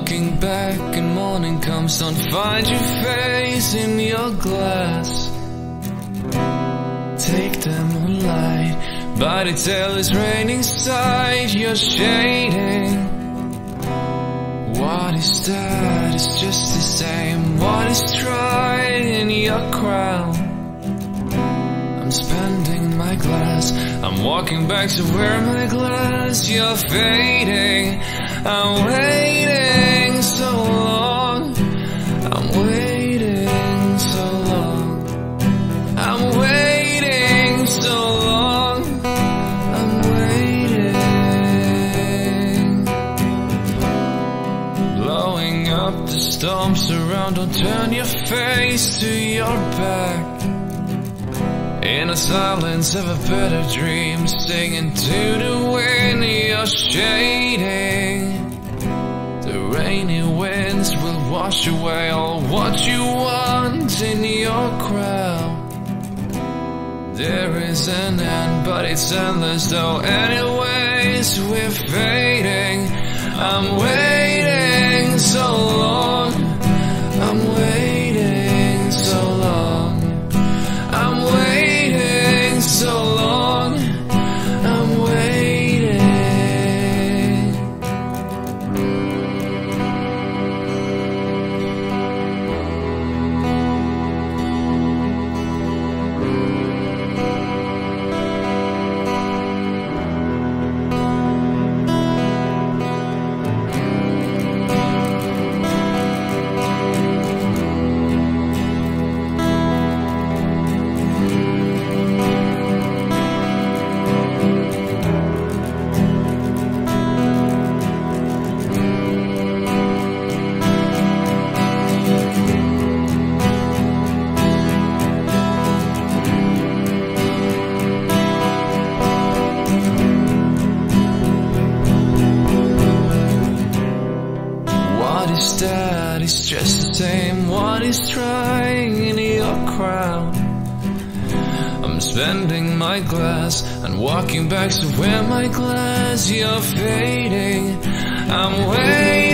looking back and morning comes on. Find your face in your glass. Take the moonlight by the tail is raining side. You're shading. What is that? It's just the same. What is tried in your crown? I'm spending my glass. I'm walking back to where my glass. You're fading. I'm waiting so long. I'm waiting so long. I'm waiting so long. I'm waiting. Blowing up the storms around. Don't turn your face to your back. In the silence of a better dream, singing to the wind. You're shading. Rainy winds will wash away all what you want in your crowd. There is an end, but it's endless though. Anyways, we're fading. I'm waiting so long. I'm waiting so long. I'm waiting so long. I'm bending my glass and walking back to where my glass. You're fading. I'm waiting.